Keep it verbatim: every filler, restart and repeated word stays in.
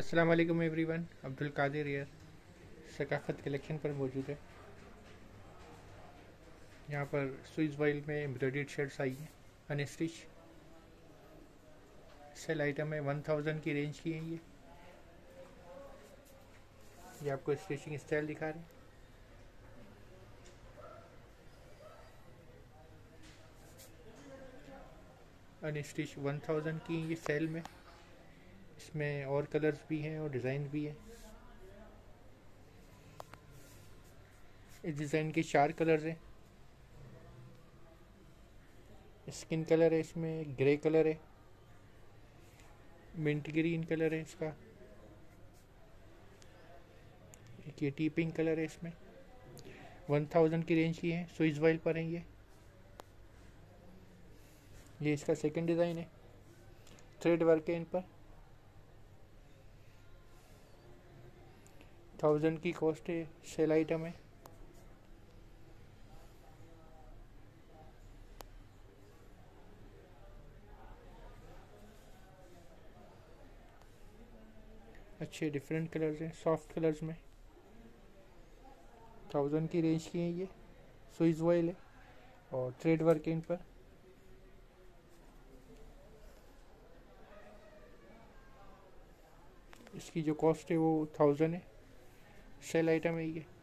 अस्सलाम वालेकुम एवरीवन, अब्दुल कादिर यार सकाफत कलेक्शन पर मौजूद है। यहाँ पर स्विच वाइल में एम्ब्रॉयडर्ड शर्ट्स आई हैं, अनस्टिच। सेल आइटम है, वन थाउजेंड की रेंज की है। ये ये आपको स्टिचिंग स्टाइल दिखा रहे हैं। अनस्टिच वन थाउजेंड की ये सेल में। इसमें और कलर्स भी हैं और डिज़ाइन भी है। इस डिज़ाइन के चार कलर्स हैं। स्किन कलर है, इसमें ग्रे कलर है, मिंट ग्रीन कलर है इसका, एक ये टी पिंक कलर है। इसमें वन थाउजेंड की रेंज की है, स्विस वाइल पर है। ये ये इसका सेकंड डिज़ाइन है, थ्रेड वर्क है इन पर। थाउजेंड की कॉस्ट है, सेल आइटम है। अच्छे डिफरेंट कलर्स हैं, सॉफ्ट कलर्स में। थाउजेंड की रेंज की है। ये स्विस वॉयल है और थ्रेड वर्क है इन पर। इसकी जो कॉस्ट है वो थाउजेंड है, सेल आइटम है ये।